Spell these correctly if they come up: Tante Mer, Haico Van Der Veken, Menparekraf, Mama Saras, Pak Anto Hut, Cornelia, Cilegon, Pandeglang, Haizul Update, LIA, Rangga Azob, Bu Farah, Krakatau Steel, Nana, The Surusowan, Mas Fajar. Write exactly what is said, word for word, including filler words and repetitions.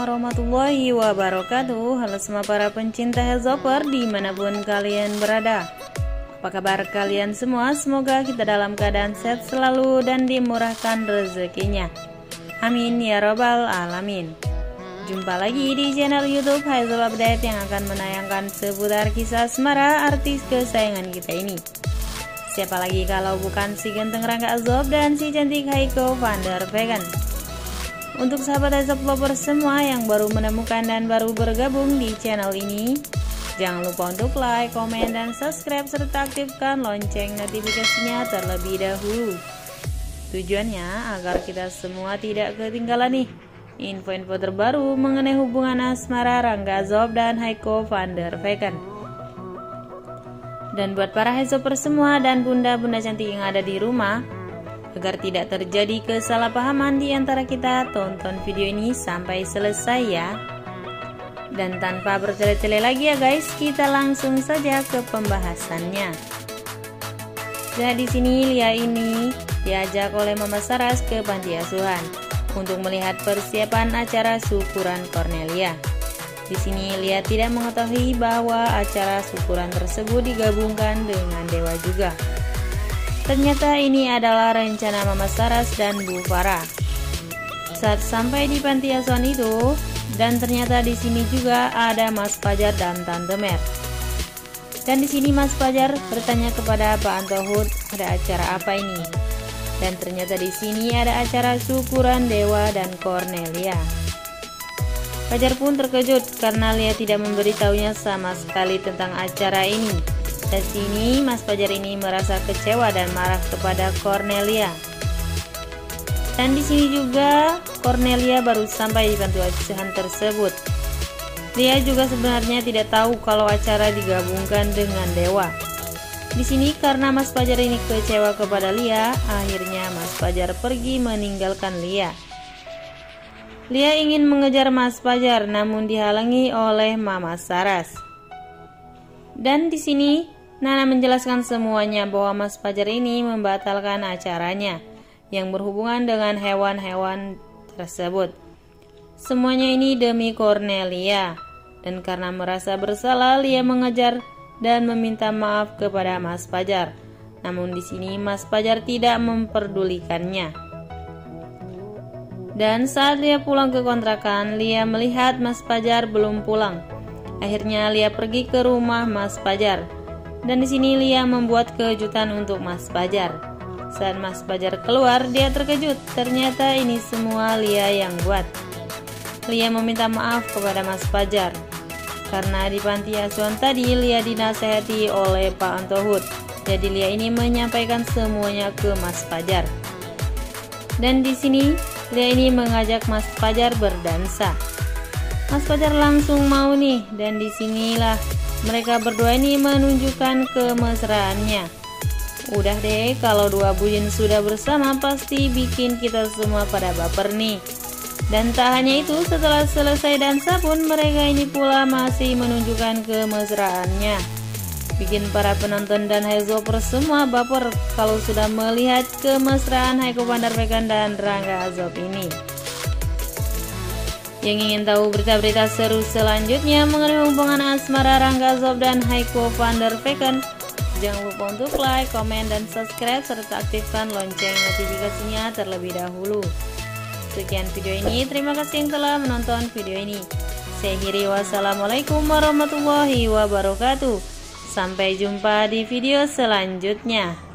warahmatullahi wabarakatuh. Halo semua para pencinta Helzoper dimanapun kalian berada. Apa kabar kalian semua? Semoga kita dalam keadaan sehat selalu dan dimurahkan rezekinya. Amin ya robbal alamin. Jumpa lagi di channel YouTube Haizul Update yang akan menayangkan seputar kisah asmara artis kesayangan kita ini. Siapa lagi kalau bukan si ganteng Rangga Azob dan si cantik Haico Van Der Veken. Untuk sahabat Helzob lovers semua yang baru menemukan dan baru bergabung di channel ini, jangan lupa untuk like, komen, dan subscribe serta aktifkan lonceng notifikasinya terlebih dahulu. Tujuannya agar kita semua tidak ketinggalan nih info-info terbaru mengenai hubungan asmara Rangga Azob dan Haico Van Der Veken. Dan buat para Helzobers semua dan bunda-bunda cantik yang ada di rumah, agar tidak terjadi kesalahpahaman di antara kita, tonton video ini sampai selesai ya. Dan tanpa bertele-tele lagi ya guys, kita langsung saja ke pembahasannya. Nah di sini Lia ini diajak oleh Mama Saras ke panti asuhan untuk melihat persiapan acara syukuran Cornelia. Di sini Lia tidak mengetahui bahwa acara syukuran tersebut digabungkan dengan dewa juga. Ternyata ini adalah rencana Mama Saras dan Bu Farah. Saat sampai di panti asuhan itu, dan ternyata di sini juga ada Mas Fajar dan Tante Mer. Dan di sini Mas Fajar bertanya kepada Pak Anto Hut ada acara apa ini. Dan ternyata di sini ada acara syukuran dewa dan Cornelia. Fajar pun terkejut karena Lia tidak memberitahunya sama sekali tentang acara ini. Di sini Mas Fajar ini merasa kecewa dan marah kepada Cornelia. Dan di sini juga Cornelia baru sampai di panti asuhan tersebut. Dia juga sebenarnya tidak tahu kalau acara digabungkan dengan dewa. Di sini karena Mas Fajar ini kecewa kepada Lia, akhirnya Mas Fajar pergi meninggalkan Lia. Lia ingin mengejar Mas Fajar namun dihalangi oleh Mama Saras. Dan di sini Nana menjelaskan semuanya bahwa Mas Fajar ini membatalkan acaranya yang berhubungan dengan hewan-hewan tersebut. Semuanya ini demi Cornelia. Dan karena merasa bersalah, Lia mengejar dan meminta maaf kepada Mas Fajar. Namun di sini Mas Fajar tidak memperdulikannya. Dan saat Lia pulang ke kontrakan, Lia melihat Mas Fajar belum pulang. Akhirnya Lia pergi ke rumah Mas Fajar. Dan di sini Lia membuat kejutan untuk Mas Fajar. Saat Mas Fajar keluar, dia terkejut. Ternyata ini semua Lia yang buat. Lia meminta maaf kepada Mas Fajar karena di panti asuhan tadi Lia dinasehati oleh Pak Anto Hut. Jadi Lia ini menyampaikan semuanya ke Mas Fajar. Dan di sini Lia ini mengajak Mas Fajar berdansa. Mas Fajar langsung mau nih, dan disinilah mereka berdua ini menunjukkan kemesraannya. Udah deh, kalau dua bujin sudah bersama pasti bikin kita semua pada baper nih. Dan tak hanya itu, setelah selesai dansa pun mereka ini pula masih menunjukkan kemesraannya. Bikin para penonton dan Helzopers semua baper kalau sudah melihat kemesraan Haico Van Der Veken dan Rangga Azob ini. Yang ingin tahu berita-berita seru selanjutnya mengenai hubungan asmara Rangga Azob dan Haico Van Der Veken, jangan lupa untuk like, komen, dan subscribe serta aktifkan lonceng notifikasinya terlebih dahulu. Sekian video ini, terima kasih yang telah menonton video ini. Saya akhiri, wassalamualaikum warahmatullahi wabarakatuh. Sampai jumpa di video selanjutnya.